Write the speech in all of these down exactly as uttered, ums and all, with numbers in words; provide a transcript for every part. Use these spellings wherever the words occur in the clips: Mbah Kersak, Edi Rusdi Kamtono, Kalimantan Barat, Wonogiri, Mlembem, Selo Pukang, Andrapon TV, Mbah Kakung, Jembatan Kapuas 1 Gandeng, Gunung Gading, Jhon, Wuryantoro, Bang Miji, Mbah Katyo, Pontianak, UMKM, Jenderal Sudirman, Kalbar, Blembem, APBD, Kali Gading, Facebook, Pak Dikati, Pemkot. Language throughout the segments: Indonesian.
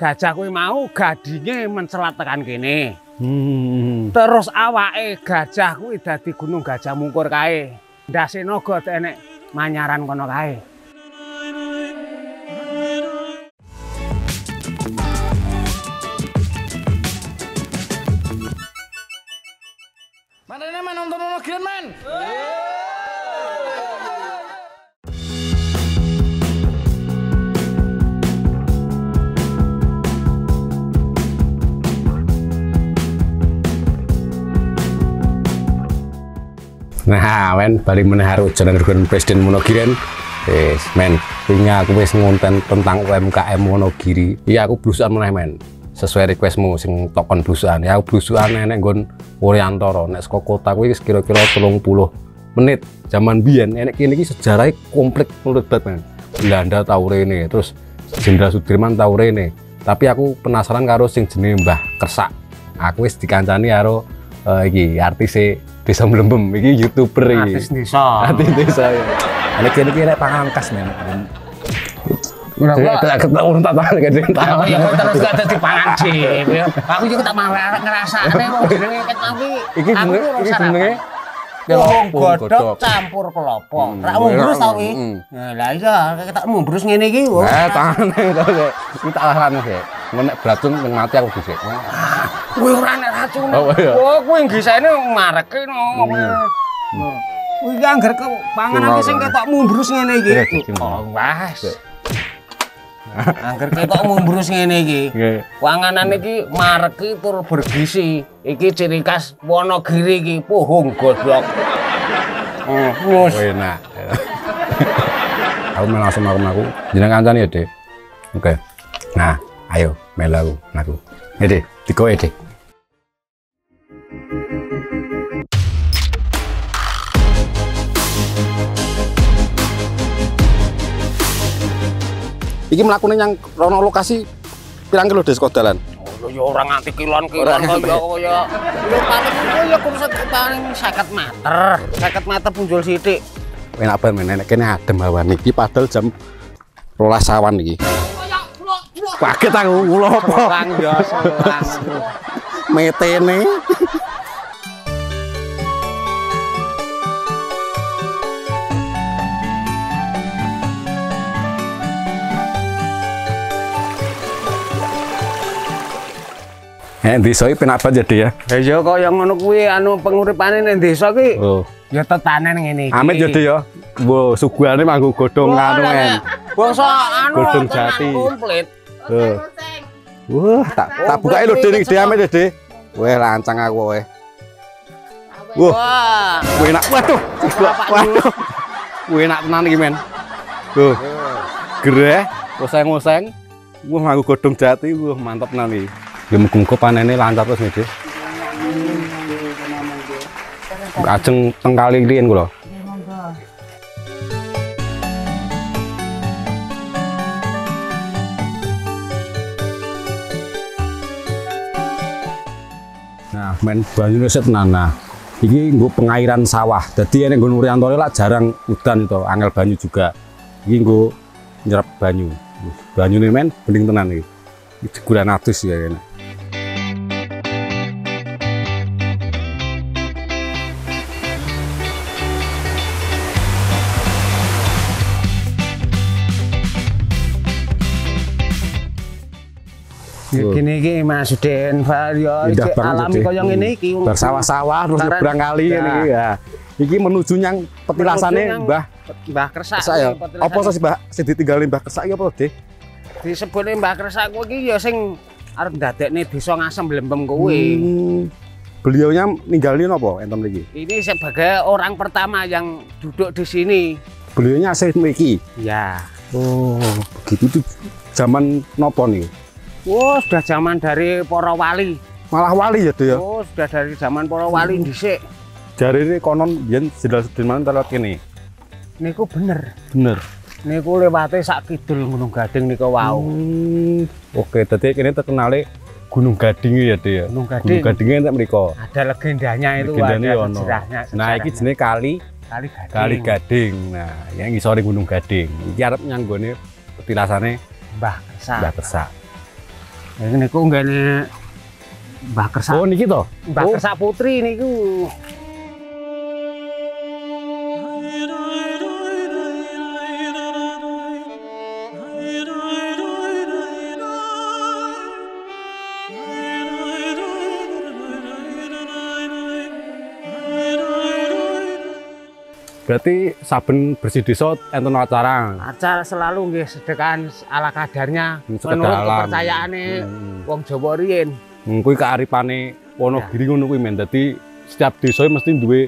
gajah kowe mau gadinge mencelat tekan kene. Hmm. Terus awake gajah kuwi dadi Gunung Gajah Mungkur kae. Ndase naga enek manyaran kono kae. Manene men nonton Wonogiri men. Nah, men, bari menaharu jenengan Presiden Wonogiri. Wis, men, wingi aku wis ngonten tentang U M K M Wonogiri. Iya, aku blusukan meneh, men. Sesuai requestmu sing tokon blusukan. Ya, aku blusukan nek nggon Wuryantoro nek saka kota kuwi kira-kira telung puluh menit. Zaman biyen nek kene iki sejarah komplit melebat, men. Belanda tau rene, terus Jenderal Sudirman tau rene. Tapi aku penasaran karo sing jenenge Mbah Kersak. Aku wis dikancani karo uh, iki artise Desa Mlembem, ini youtuber ini. Artis desa. Artis desa ya. Ada kira-kira pangangkas men. Udah tak urut tak tahan gede. Kalau terus gak ada di pangangcim. Aku juga tak malah ngerasane wong jenenge ket tapi iki jenenge iki jenenge wong godhog campur kelapa. Rak wong brus ta kuwi. Lah iya ketak mbrus ngene iki. Nah, tangane iki tak larane sik. Nek beracun nang mati aku dhisik. Kuwi ora nek racun. Oh, kuwi nggisane mareke no. Kuwi angger panganan sing ketok mumbrus ngene iki. Wes. Angger ketok mumbrus ngene iki. Panganan iki mareke tur bergizi. Iki ciri khas Wonogiri iki, pohong godhog. Oh, enak. Aku langsung aku. Jenengan kancane ya, Dik. Oke. Nah, ayo melu aku. Ede, tiko ede. Iki melakukan yang rono lokasi pirang kilo di sekodalan. Oh, ya orang nganti kiloan kiloan kau ya. Lu paling itu ya kurset paling sekat meter, sekat meter punjul sidik. Enak banget nenek kene adem awan iki padahal jam rolas awan iki. Kaget aku ngulo apa? Selang ya selang. Metene. Nek desa iki penapa jadi ya? Lah iya kok yang ngono kuwi anu penguripane nek desa ki. Oh. Ya tetanen ngene iki. Amit jadi ya. Wo suguhane manggo godhong anu en. Bangsa anu godhong jati. Wah, uh, tak tak bukain lo deh, dia amat deh. Wah, lancang aku weh. Wah, wah enak, waduh, waduh, wah enak tenan iki men. Tuh, gereh, ngoseng-ngoseng. Wah, nganggo godhong jati, wah mantep tenan iki. Ya muga-muga panene lancar terus nggih. Ajeng teng kali riyen kula. Men banyu set nana. Iki nggo pengairan sawah. Dadi nek nggon Wuryantoro lak jarang udan to, angel banyu juga. Iki nggo nyerap banyu. Banyune men bening tenan iki. Diguran atus ya enak. Gini iki Mas Den Vario alam koyo ngene iki bersawah-sawah terus nyebrang kali ngene iki ya. Iki menuju yang petilasane Mbah Mbah Kersak. Apa sih Mbah sing ditinggali Mbah Kersak iki apa to, Dik? Disebutne Mbah Kersak kuwi iki ya sing arep ndadekne desa Ngasem Mlembem kuwi. Beliaunya ninggalin apa enten mriki? Ini sebagai orang pertama yang duduk di sini. Beliaunya asli mriki. Ya. Oh, begitu tuh zaman nopo nih? Oh, sudah zaman dari para wali. Malah wali ya, ya? Oh, sudah dari zaman para wali hmm. Dhisik. Dari ini konon yen Jenderal Sudirman lewat kene. Niku bener. Bener. Niku lewate sak kidul Gunung Gading niku wau. Hmm. Oke, dadi kene terkenale Gunung Gading ya, Dik ya. Gunung Gading. Gunung Gadinge entek mriku. Ada legendanya itu, legendanya ada sejarahnya, sejarahnya. Nah, iki jenenge kali Kali Gading. Kali Gading. Nah, yang ngisore Gunung Gading. Iki arep nyanggone petilasane Mbah Kersak. Mbah Kersak. Ini niku nggene Mbah Kersak. Oh niki to? Mbah oh. Kersa Putri niku. Berarti saben bersih desa enten acara. Acara selalu nggih sedekahan ala kadarnya Sekedalan. Menurut kepercayaane hmm. wong Jawa riyen. Hmm, kuwi kearipane Wonogiri ya. Ngono kuwi men. Dadi setiap desa mesti duwe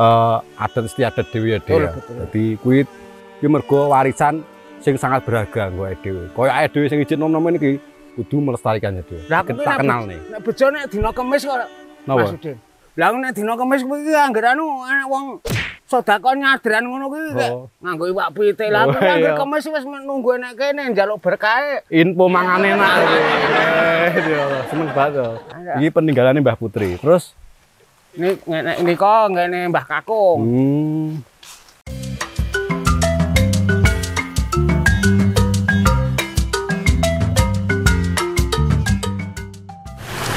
uh, adat istiadat dhewe dhewe. Dadi kuwi kuwi mergo warisan sing sangat berharga nggo dhewe. Kaya awake dhewe sing ijin nom-nom iki kudu melestarikan dhewe. Lah tak kenalne. Nek bojo nek dina Kamis kok Mas Udin. Lah nek dina Kamis kuwi anggere anu anak wong sodakon nyadran ngono kuwi kek nganggo iwak pitik lha kok kemis wis nunggu enek kene njaluk berkah info mangane nak. Seneng banget. Iki peninggalane Mbah Putri. Terus nek nek nika ngene Mbah Kakung. Hmm.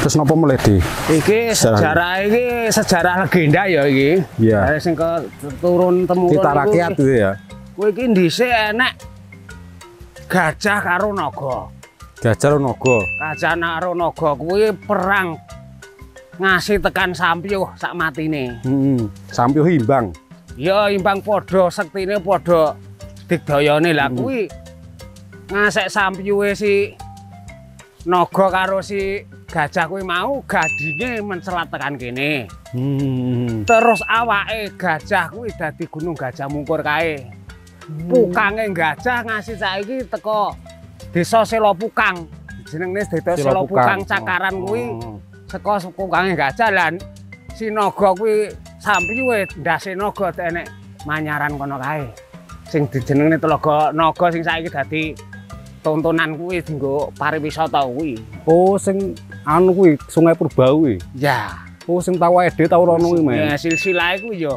Terus napa mulai di? Iki sejarah ini sejarah legenda ya iki. Iya. Sing turun temurun. Kita rakyat itu ya. Kuwi iki dhisik enek gajah karo naga. Gajah karo naga. Gajah karo naga kuwi perang ngasih tekan sampyuh sak matine. Heeh. Sampyuh imbang. Ya imbang padha sektine padha digdayane lah kuwi. Ngasek sampyuhe si naga karo si gajah kuwi mau gadine mencelat tekan kene. Hmm. Terus awake gajah kuwi dadi Gunung Gajah mungkur kae. Hmm. Pukange gajah ngasih saiki teko desa Selo Pukang. Jenenge desa Selo Pukang cakaran kuwi oh. saka pukange gajah lan si naga kuwi sampyuwe ndase naga enek manyaran kono kae. Sing dijenengne Telaga Naga sing saiki dadi tontonan kuwi dienggo pariwisata kuwi. Oh sing anu kuwi Sungai Purbau kuwi. Ya. Oh sing tau ede tau rono kuwi men. Ya silsilah kuwi ya.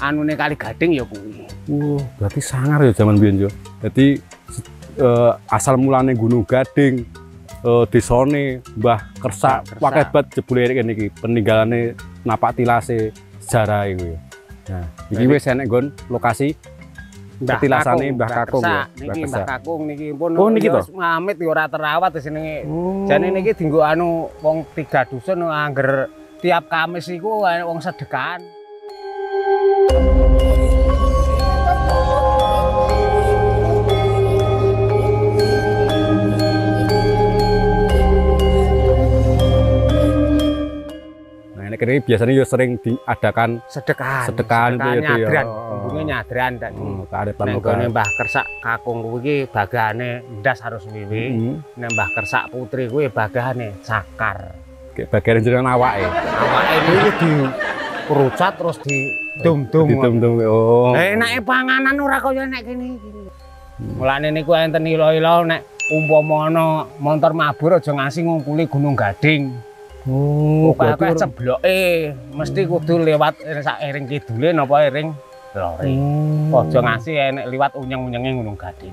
Anune Kali Gading ya kuwi. Wah, uh, berarti sangar ya jaman biyen ya. Dadi uh, asal mulane Gunung Gading uh, desane Mbah Kersak pakai bat jebule kene iki peninggalane napak tilase sejarah iki. Nah, iki wis enek nggon lokasi petilasane Mbah Kakung ya. Niki Mbah Kakung niki pun wis ngamit ya ora terawat jenenge. Jane niki dienggo anu wong tiga dusun angger tiap Kamis iku wong sedekahan. Nah, nek kene biasanya ya sering diadakan sedekahan. Sedekahan itu ya. Ini nyadran tadi. Hmm, Mbah Kersak Kakung kuwi bagane ndas harus wiwi. Hmm. Mbah Kersak Putri kuwi bagane cakar. Oke, bagian jenengan awake. Awake iki diperucat terus didum-dum. Didum-dum. Oh. Lah enake panganan ora kaya nek kene iki. Hmm. Mulane niku enten ilo-ilo nek umpama ana montor mabur aja ngasih ngumpuli Gunung Gading. Oh, kok cebloke mesti kudu lewat sak ering kidule napa ering lori. Ojo ngasih enek liwat unyeng-unyenge Gunung Gading.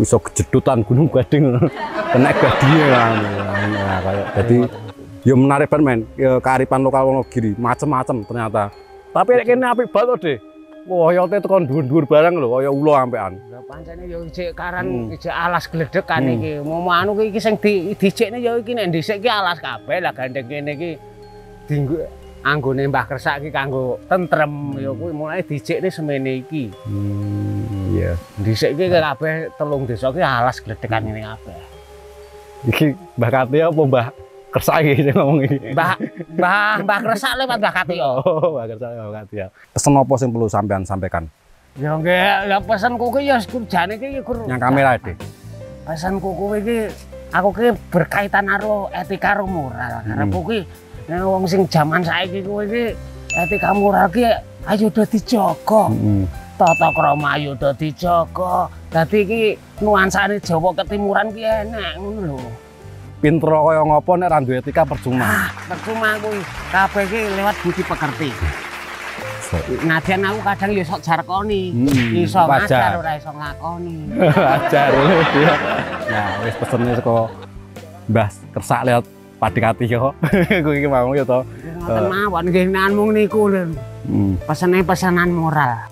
Oh, iso kejedutan Gunung Gading. Kena gadine kan. Nah, kaya dadi ya menarik banget men, kearifan lokal Wonogiri, macem-macem ternyata. Tapi nek kene apik banget deh. Woyote teko dhuwur-dhuwur barang lho, kaya ula ampekan. Lah pancene ya ijek karan, ijek alas gledhek kan iki. Momo anu iki sing dijekne ya iki nek ndhisik iki alas kabeh lah gandeng kene iki dienggo anggone Mbah Kersak iki kanggo tentrem ya kuwi mulai dijekne semene iki. Hmm, iya. Dhisik iki kabeh telung desa iki alas gledhekan ngene kabeh. Iki Mbah Katyo apa Mbah Kersak iki sing ngomong iki? Mbah Mbah Mbah Kersak lewat Mbah Katyo. Oh, Mbah Kersak lewat Mbah Katyo. Pesen apa sing perlu sampean sampaikan? Ya nggih, lha pesenku ki ya jane iki gur. Yang kamera iki. Pesenku kuwi iki aku ki berkaitan karo etika karo moral. Karepku ki nek wong sing jaman saiki kowe iki etika moral ki ayo do dijaga. Heeh. Tata krama ayo do dijaga. Dadi iki nuansane Jawa ketimuran ki enak ngono lho. Pinter kaya ngopo nek ra duwe etika percuma. Ah, percuma kuwi. Kabeh iki lewat budi pekerti. Nadyan aku kadang yo sok jarkoni. Hmm, iso ngajar ora iso nglakoni. Ajar. Nah, wis pesene saka Mbah Kersak lihat padekati kok. Kuwi iki mau ya to. Ngoten mawon nggih namung niku lho. Pesene pesanan moral.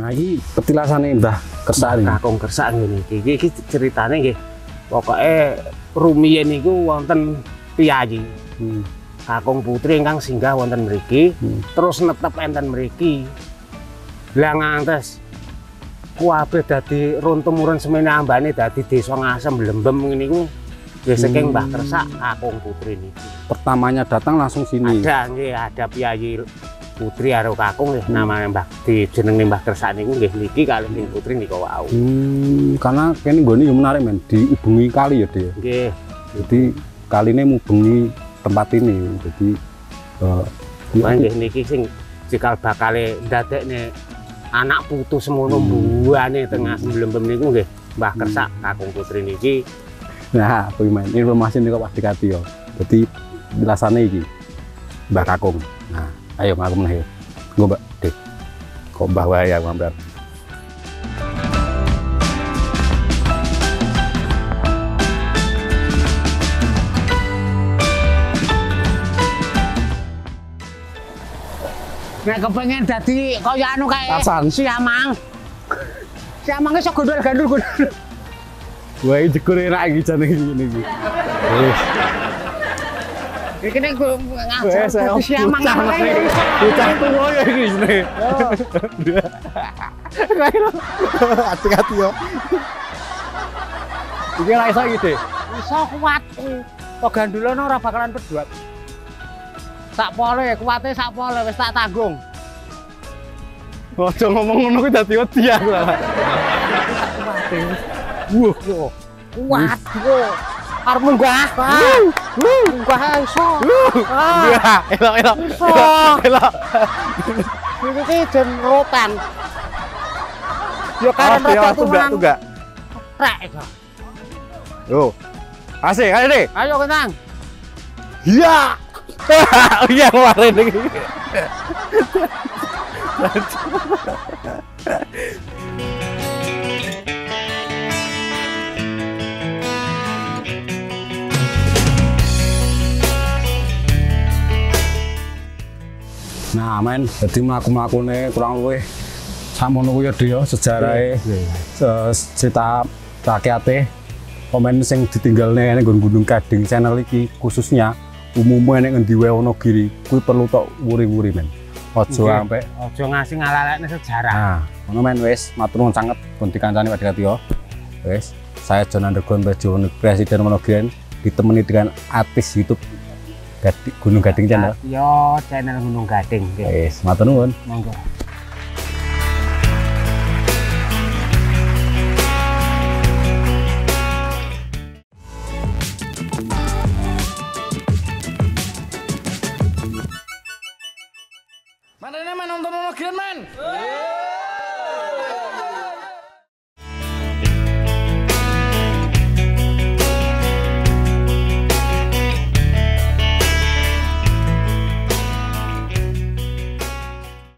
Nah iki petilasane Mbah Kersak iki. Kakung Kersak ngene iki. Iki ceritane nggih pokoke rumiyin niku wonten piyayi. Kakung Putri ingkang singgah wonten mriki, terus netep enten mriki. Lah ngantos kuwabe dadi runtemurun semene ambane dadi desa Ngasem Blembem ngene iku nggih saking Mbah Kersak Kakung Putri niki. Pertamanya datang langsung sini. Ada nggih, ada piyayi Putri karo Kakung nggih namane Mbah dijenengne Mbah Kersak niku nggih niki kali ning Putri nika wau. Hmm, karena kene nggone yo menarik men diubengi kali ya, Dik. Nggih. Jadi kaline mubengi tempat ini. Jadi eh nggih niki sing cikal bakale ndadekne anak putu semono mbuane tengah Blembem niku nggih Mbah Kersak Kakung Putri niki. Nah, kuwi men informasi niku Pak Dikati yo. Dadi jelasane iki Mbah Kakung. Nah, ayo ngaku meneh. Nggo Mbak Dik. Kok Mbah wae aku ambar. Nek kepengen dadi kaya anu kae Siamang. Siamang iso gondol-gondol. Wah, iki jegur enak iki jane ngene iki. Iki nek ngajar Siamang kae. Bocah tuwa ya iki jane. Hati-hati yo. Iki ra iso iki, Dik. Iso kuat. Kok gandulan ora bakalan pedot. Sakpole kuwate sakpole wis tak tanggung. Aja ngomong ngono kuwi dadi wedi aku lah. Kuwate. Wuh, yo. Kuat yo. Arep munggah. Munggah iso. Iya, elok-elok. Elok. Iki ki den rotan. Yo karo rotan tunggak tunggak. Trek iso. Yo. Asik, ayo deh. Ayo kenang. Iya. Hahaha, iya kemarin ini. Nah, men, jadi melaku-melakunya kurang lebih sama nunggu ya sejarahnya cerita rakyatnya. Komen yang ditinggalnya ini Gunung Gading channel ini khususnya umumnya nek ngendi wae Wonogiri kuwi perlu tok wuri-wuri men. Aja ampe aja ngasih ngalalekne sejarah. Nah, ngono men wis matur nuwun sanget pun dikancani Pak Dikati yo. Wis, saya John Underground Bajono Presiden Wonogiri ditemani dengan artis YouTube Gading, Gunung Gading channel. Yo, channel Gunung Gading. Wis, matur nuwun. Monggo. Mana ini men, nonton Wonogiri men.